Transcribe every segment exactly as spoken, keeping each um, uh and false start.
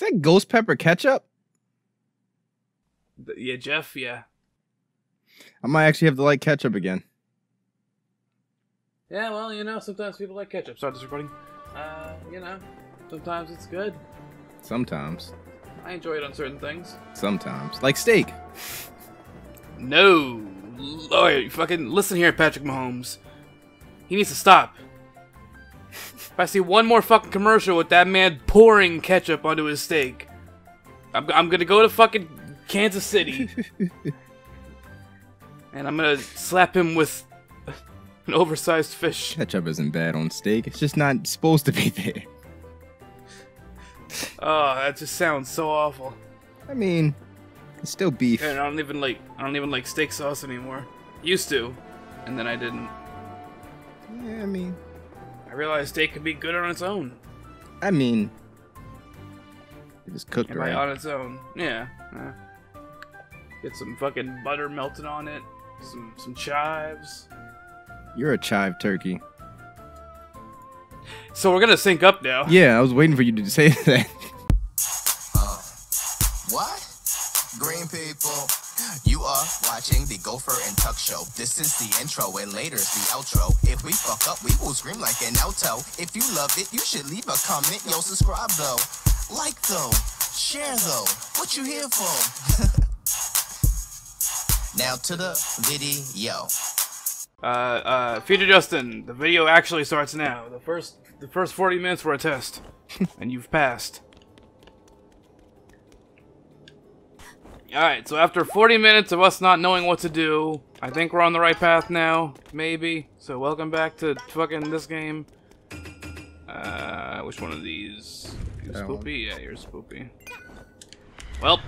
Is that ghost pepper ketchup? Yeah, Jeff, yeah. I might actually have to like ketchup again. Yeah, well, you know, sometimes people like ketchup. Start this recording. Uh, you know, sometimes it's good. Sometimes. I enjoy it on certain things. Sometimes. Like steak. No. Lawyer, fucking listen here, Patrick Mahomes. He needs to stop. If I see one more fucking commercial with that man pouring ketchup onto his steak, I'm, I'm gonna go to fucking Kansas City. And I'm gonna slap him with an oversized fish. Ketchup isn't bad on steak. It's just not supposed to be there. Oh, that just sounds so awful. I mean, it's still beef. And I don't even like I don't even like steak sauce anymore. Used to, and then I didn't. Yeah, I mean, I realized steak could be good on its own. I mean, it is cooked right. On its own, yeah. Uh, get some fucking butter melted on it. Some some chives. You're a chive turkey. So we're gonna sync up now. Yeah, I was waiting for you to say that. Uh, what? Green people, you are watching the Gopher and Tuck show. This is the intro and later's the outro. If we fuck up, we will scream like an alto. If you loved it, you should leave a comment. Yo, subscribe though, like though, share though. What you here for? Now to the video. Uh, uh, Future Justin, the video actually starts now. The first, the first forty minutes were a test, and you've passed. Alright, so after forty minutes of us not knowing what to do, I think we're on the right path now, maybe. So welcome back to fucking this game. Uh, which one of these? You're spoopy? Yeah, you're spoopy. Well,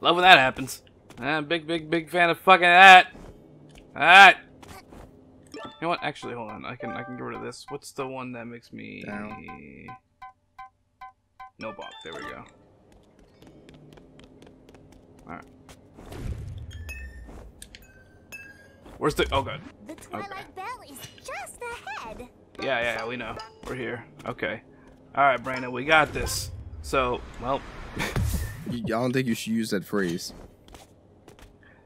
love when that happens. I'm big, big, big fan of fucking that. Alright. You know what? Actually, hold on. I can, I can get rid of this. What's the one that makes me? Down. No bop. There we go. Alright. Where's the... Oh, God. The Twilight okay. Bell is just ahead. Yeah, yeah, yeah, we know. We're here. Okay. Alright, Brandon, we got this. So, well... I don't think you should use that phrase.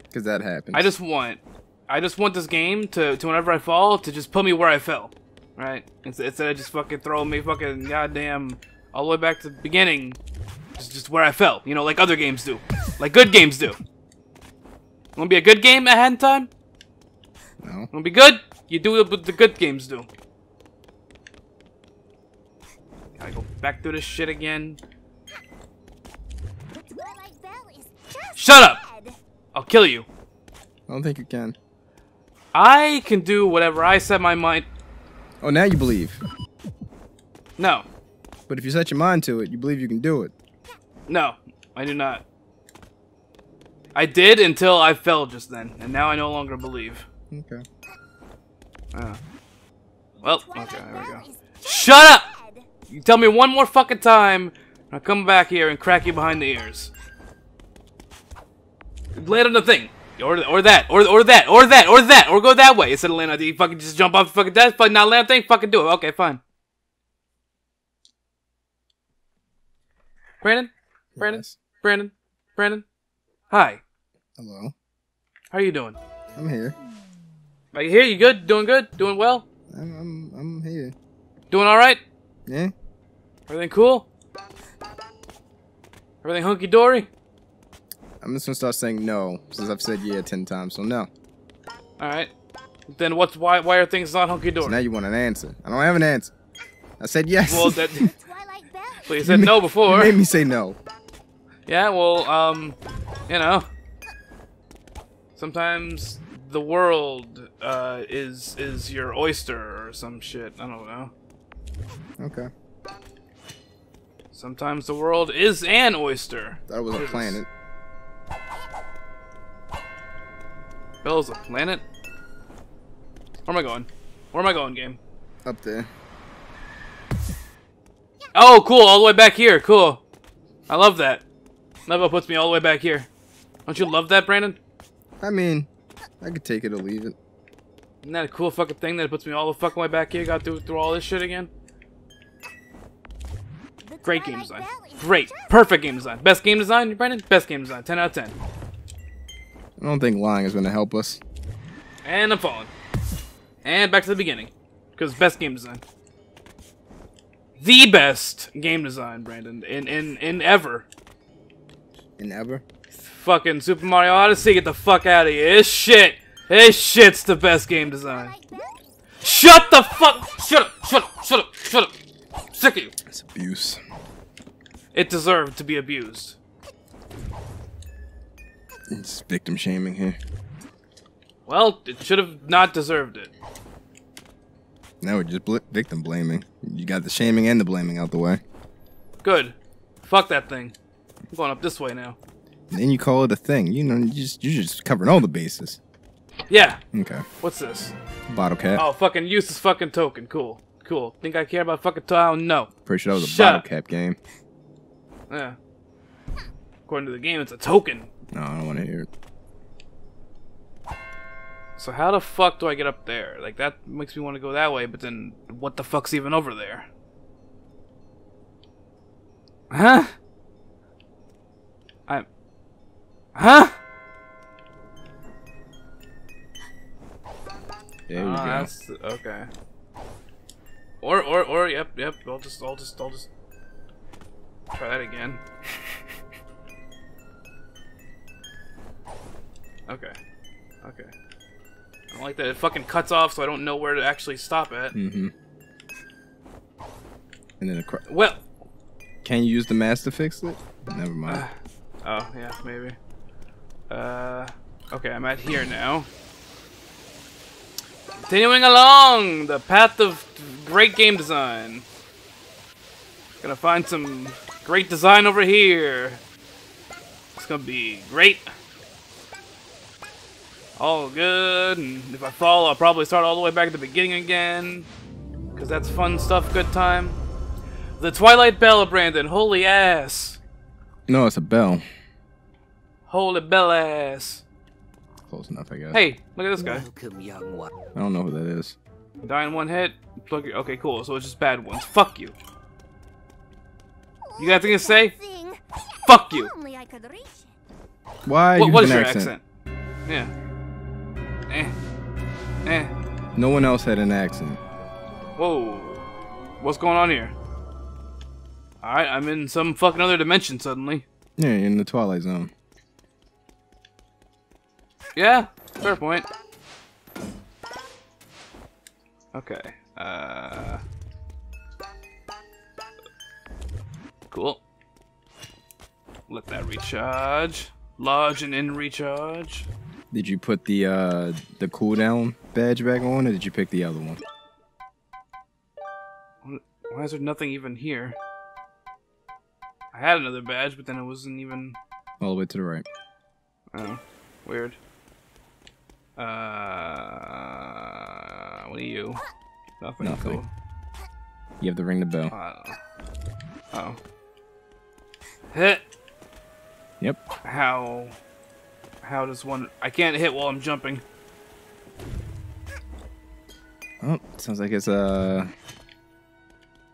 Because that happens. I just want... I just want this game to, to whenever I fall, to just put me where I fell. Right? Instead of just fucking throwing me fucking goddamn... all the way back to the beginning. Just, just where I fell. You know, like other games do. Like good games do. Wanna be a good game ahead in time? No. Wanna be good? You do what the good games do. Gotta go back through this shit again. Shut up! I'll kill you. I don't think you can. I can do whatever I set my mind. Oh, now you believe. No. But if you set your mind to it, you believe you can do it. No, I do not. I did until I fell just then, and now I no longer believe. Okay. Uh, well, okay, there we go. Shut up! You tell me one more fucking time, and I'll come back here and crack you behind the ears. Land on the thing, or or that, or or that, or that, or that, or go that way instead of land on the. You fucking just jump off the fucking desk, but not land on the thing. Fucking do it. Okay, fine. Brandon, Brandon, yes. Brandon, Brandon. Hi. Hello. How are you doing? I'm here. Are you here? You good? Doing good? Doing well? I'm I'm I'm here. Doing all right? Yeah. Everything cool? Everything hunky dory? I'm just gonna start saying no since I've said yeah ten times, so no. All right. Then what's why why are things not hunky dory? So now you want an answer? I don't have an answer. I said yes. Well, that. But you said you no made, before. You made me say no. Yeah. Well, um. You know, sometimes the world uh, is is your oyster or some shit. I don't know. Okay. Sometimes the world is an oyster. That was a planet. Bell's a planet? Where am I going? Where am I going, game? Up there. Oh, cool! All the way back here. Cool. I love that. Level puts me all the way back here. Don't you love that, Brandon? I mean, I could take it or leave it. Isn't that a cool fucking thing that it puts me all the fucking way back here? Got through through all this shit again. Great game design. Great. Perfect game design. Best game design, Brandon? Best game design. ten out of ten. I don't think lying is going to help us. And I'm falling. And back to the beginning. Because best game design. The best game design, Brandon. In, in, in ever. In ever? Fucking Super Mario Odyssey, get the fuck out of here. This shit. This shit's the best game design. Shut the fuck. Shut up. Shut up. Shut up. Shut up. Sick of you. It's abuse. It deserved to be abused. It's victim shaming here. Well, it should have not deserved it. Now we're just bl victim blaming. You got the shaming and the blaming out the way. Good. Fuck that thing. I'm going up this way now. And then you call it a thing. You know, you just, you're just covering all the bases. Yeah. Okay. What's this? Bottle cap. Oh, fucking useless fucking token. Cool. Cool. Think I care about fucking tile? No. Pretty sure that was a Shut bottle up. cap game. Yeah. According to the game, it's a token. No, I don't want to hear it. So how the fuck do I get up there? Like, that makes me want to go that way, but then what the fuck's even over there? Huh? I'm... Huh? There we uh, go. That's, okay. Or, or, or, yep, yep, I'll just, I'll just, I'll just... Try that again. Okay. Okay. I don't like that it fucking cuts off so I don't know where to actually stop at. Mm-hmm. And then across... Well! Can you use the mask to fix it? Never mind. Uh, oh, yeah, maybe. Uh... Okay, I'm at here now. Continuing along the path of great game design. Gonna find some great design over here. It's gonna be great. All good, and if I fall, I'll probably start all the way back at the beginning again. Because that's fun stuff, good time. The Twilight Bell, Brandon, holy ass. No, it's a bell. Holy bell ass. Close enough, I guess. Hey, look at this guy. Welcome, young one. I don't know who that is. Die in one hit. Okay, cool, so it's just bad ones. Fuck you. You got anything to say? Fuck you. Why? What, what is your accent? accent? Yeah. Eh. Eh. No one else had an accent. Whoa. What's going on here? Alright, I'm in some fucking other dimension suddenly. Yeah, you're in the Twilight Zone. Yeah, fair point. Okay. Uh. Cool. Let that recharge. Large and in recharge. Did you put the uh, the cooldown badge back on, or did you pick the other one? Why is there nothing even here? I had another badge, but then it wasn't even... All the way to the right. Oh, weird. Uh, what are you? Nothing. Nothing. Cool. You have to ring the bell. Uh, oh. Hit. Yep. How? How does one... I can't hit while I'm jumping. Oh, sounds like it's a...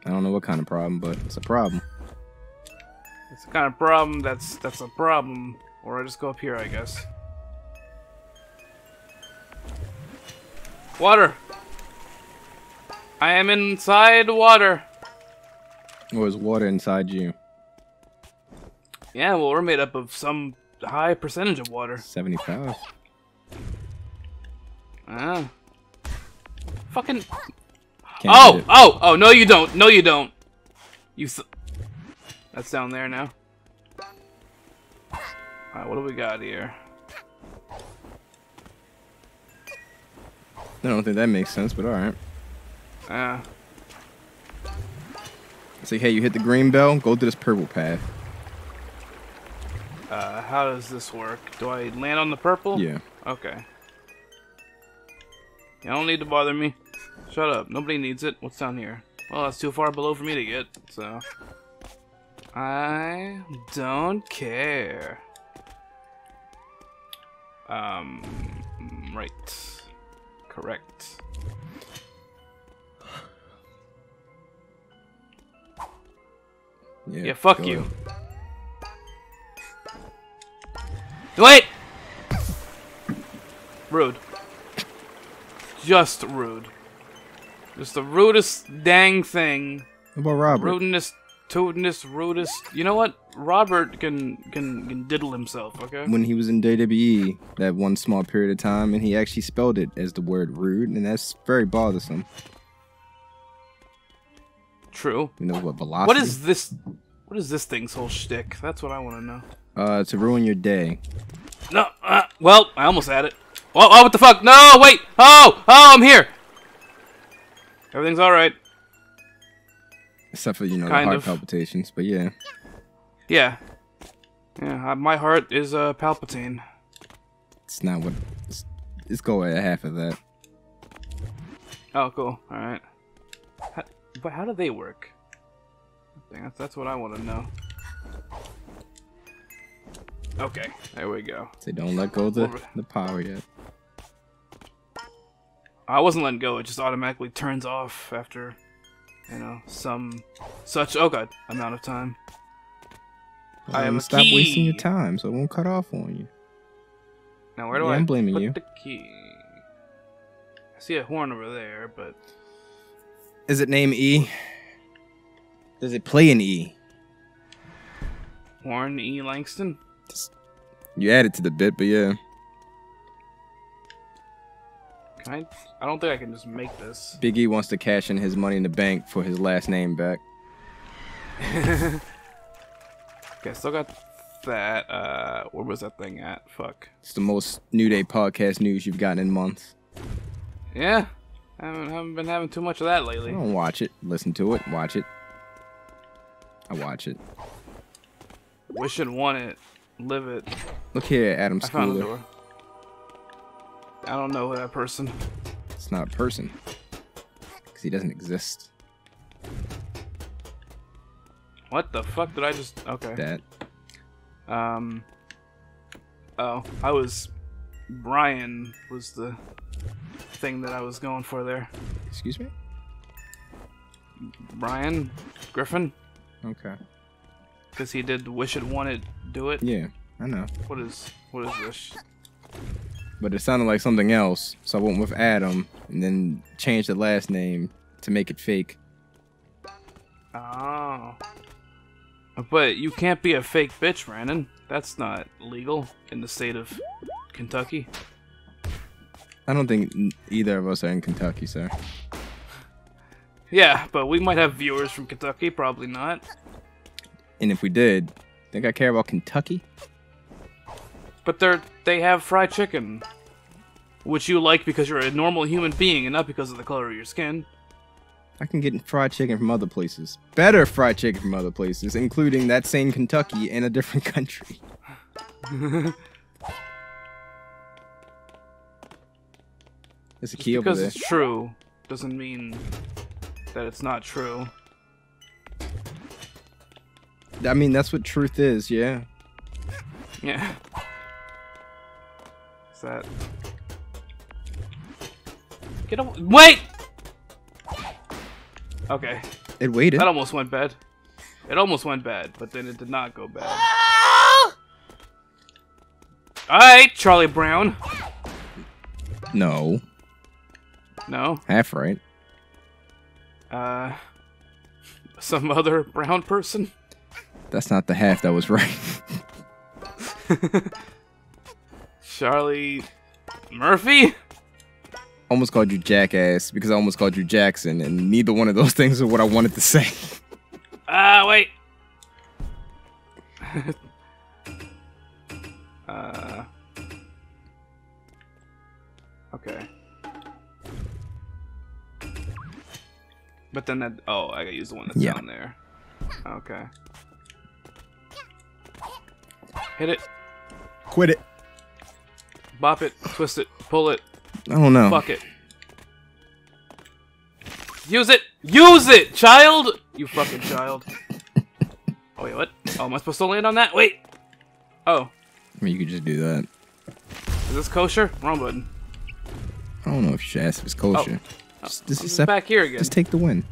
I don't know what kind of problem, but it's a problem. It's the kind of problem that's that's a problem. Or I just go up here, I guess. Water! I am inside water! Or is water inside you? Yeah, well, we're made up of some... high percentage of water. seventy-five. Ah. Fucking. Can't oh, oh, oh, no you don't. No you don't. You th That's down there now. Alright, what do we got here? I don't think that makes sense, but alright. Ah. Uh. It's like, hey, you hit the green bell, go through this purple path. Uh, how does this work? Do I land on the purple? Yeah. Okay. You don't need to bother me. Shut up. Nobody needs it. What's down here? Well, that's too far below for me to get, so... I don't care. Um, right. Correct. Yeah, yeah fuck you. Wait! Rude. Just rude. Just the rudest dang thing. What about Robert? Rudeness, totiness, rudest. You know what? Robert can, can can diddle himself, okay? When he was in W W E, that one small period of time, and he actually spelled it as the word rude, and that's very bothersome. True. You know what velocity? What is this? What is this thing's whole shtick? That's what I want to know. Uh, to ruin your day. No. Uh, well, I almost had it. Oh, oh, what the fuck? No, wait. Oh, oh, I'm here. Everything's all right. Except for, you know, kind the heart of. palpitations, but yeah. Yeah. Yeah, my heart is uh, Palpatine. It's not what... It's, it's go at half of that. Oh, cool. All right. How, but how do they work? I think that's, that's what I want to know. Okay, there we go. They don't let go of the, the power yet. I wasn't letting go. It just automatically turns off after, you know, some such, oh god, amount of time. Well, I am Stop key. wasting your time, so it won't cut off on you. Now, where do yeah, I I'm blaming put you. the key? I see a horn over there, but... Is it name E? Does it play an E? Horn E Langston? Just, you add it to the bit, but yeah. Can I, I don't think I can just make this. Big E wants to cash in his money in the bank for his last name back. Okay, still got that. Uh, where was that thing at? Fuck. It's the most New Day podcast news you've gotten in months. Yeah. I haven't, haven't been having too much of that lately. I don't watch it. Listen to it. Watch it. I watch it. Wish it, want it. Live it. Look here, Adam Schooler. I found the door. I don't know that person. It's not a person. Because he doesn't exist. What the fuck did I just... Okay. That. Um... Oh, I was... Brian was the thing that I was going for there. Excuse me? Brian Griffin. Okay. Because he did Wish It, Want It, Do It? Yeah, I know. What is... What is Wish? But it sounded like something else, so I went with Adam, and then changed the last name to make it fake. Oh. But you can't be a fake bitch, Brandon. That's not legal in the state of Kentucky. I don't think either of us are in Kentucky, sir. Yeah, but we might have viewers from Kentucky, probably not. And if we did, think I care about Kentucky? But they're, they have fried chicken, which you like because you're a normal human being and not because of the color of your skin. I can get fried chicken from other places. Better fried chicken from other places, including that same Kentucky in a different country. There's a key over there. Because it's true doesn't mean that it's not true. I mean, that's what truth is, yeah. Yeah. That. Get away. Wait! Okay. It waited. That almost went bad. It almost went bad, but then it did not go bad. Alright, Charlie Brown. No. No? Half right. Uh. Some other brown person? That's not the half that was right. Charlie Murphy? Almost called you jackass because I almost called you Jackson, and neither one of those things are what I wanted to say. Ah, uh, wait. uh. Okay. But then that. Oh, I gotta use the one that's yeah. down there. Okay. Hit it. Quit it. Bop it, twist it, pull it. I don't know. Fuck it. Use it! Use it, child! You fucking child. Oh, wait, what? Oh, am I supposed to land on that? Wait! Oh. I mean, you could just do that. Is this kosher? Wrong button. I don't know if you should ask if it's kosher. Oh. Just, just, just back here again. Just take the win.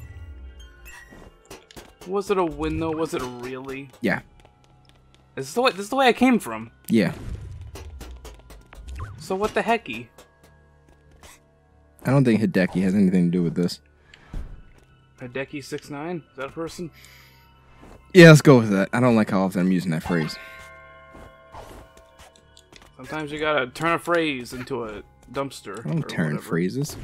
Was it a win though? Was it really? Yeah. This is the way. This is the way I came from. Yeah. So what the hecky? I don't think Hideki has anything to do with this. Hideki six nine? Is that a person? Yeah, let's go with that. I don't like how often I'm using that phrase. Sometimes you gotta turn a phrase into a dumpster. I don't turn whatever. Phrases.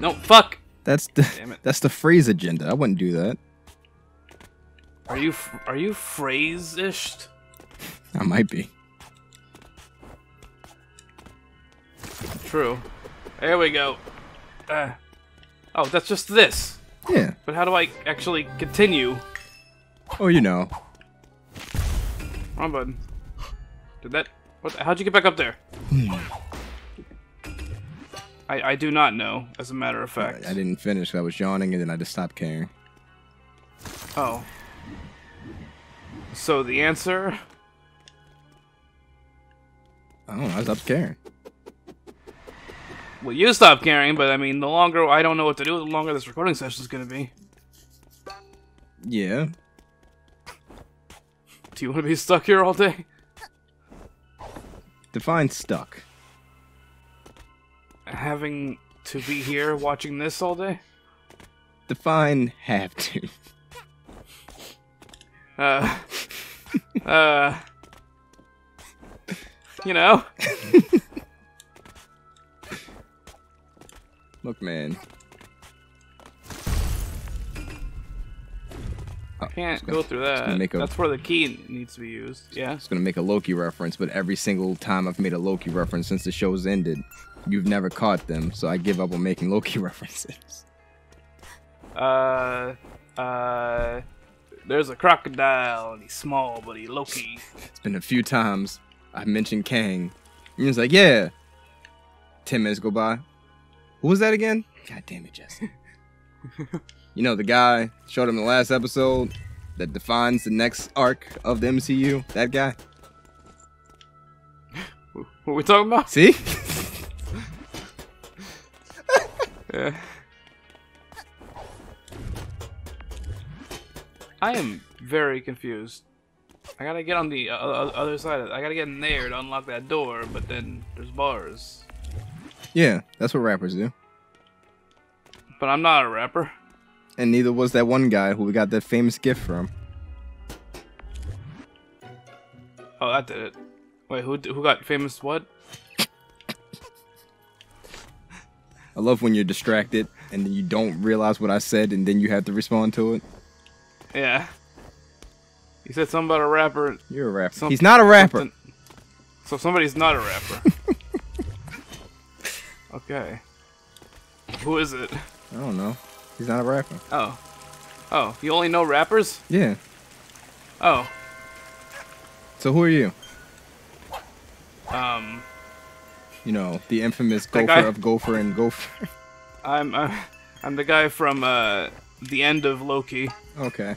No, fuck! That's the Damn it. That's the phrase agenda. I wouldn't do that. Are you are you phrase-ished? I might be. True. There we go. Uh, oh, that's just this. Yeah. But how do I actually continue? Oh, you know. Wrong button. Did that? What? How'd you get back up there? Hmm. I I do not know. As a matter of fact. I, I didn't finish. I was yawning, and then I just stopped caring. Oh. So the answer? I don't know. I stopped caring. Well, you stop caring, but I mean, the longer I don't know what to do, the longer this recording session is going to be. Yeah. Do you want to be stuck here all day? Define stuck. Having to be here watching this all day? Define have to. Uh. uh. You know? Look, man. I can't go through that. That's where the key needs to be used. Yeah. It's gonna make a Loki reference, but every single time I've made a Loki reference since the show's ended, you've never caught them, so I give up on making Loki references. Uh, uh, there's a crocodile, and he's small, but he's Loki. It's been a few times I mentioned Kang. And he's like, yeah. Ten minutes go by. Who was that again? God damn it, Jesse. You know, the guy showed him in the last episode that defines the next arc of the M C U? That guy? What are we talking about? See? Yeah. I am very confused. I gotta get on the uh, other side of it. I gotta get in there to unlock that door, but then there's bars. Yeah, that's what rappers do. But I'm not a rapper. And neither was that one guy who we got that famous gift from. Oh, that did it. Wait, who who got famous what? I love when you're distracted and then you don't realize what I said and then you have to respond to it. Yeah. You said something about a rapper. You're a rapper. Some, He's not a rapper. Something. So somebody's not a rapper. Okay. Who is it? I don't know. He's not a rapper. Oh. Oh, you only know rappers? Yeah. Oh. So who are you? Um. You know, the infamous the Gopher guy? of Gopher and Gopher. I'm uh, I'm the guy from uh the end of Loki. Okay.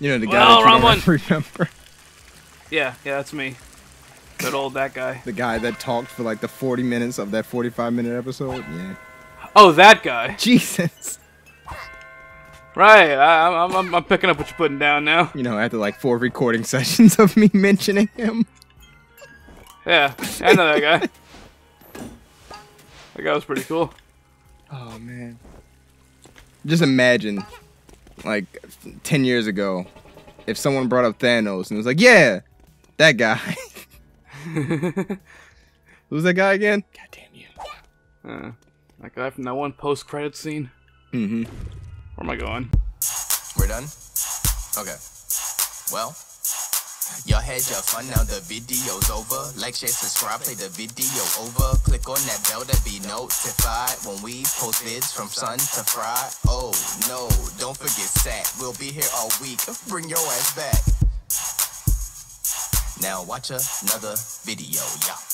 You know the guy well, that you wrong one. remember. Yeah, yeah, that's me. Good old that guy. The guy that talked for like the forty minutes of that forty-five minute episode? Yeah. Oh, that guy. Jesus. Right. I, I'm, I'm, I'm picking up what you're putting down now. You know, after like four recording sessions of me mentioning him. Yeah, I know that guy. That guy was pretty cool. Oh, man. Just imagine, like, ten years ago, if someone brought up Thanos and was like, yeah, that guy. Who's that guy again? God damn you. Uh, that guy from that one post credit scene? Mm-hmm. Where am I going? We're done? Okay. Well, y'all had your fun, now the video's over. Like, share, subscribe, play the video over. Click on that bell to be notified when we post vids from sun to fry. Oh, no, don't forget sack. We'll be here all week. Bring your ass back. Now watch another video, y'all.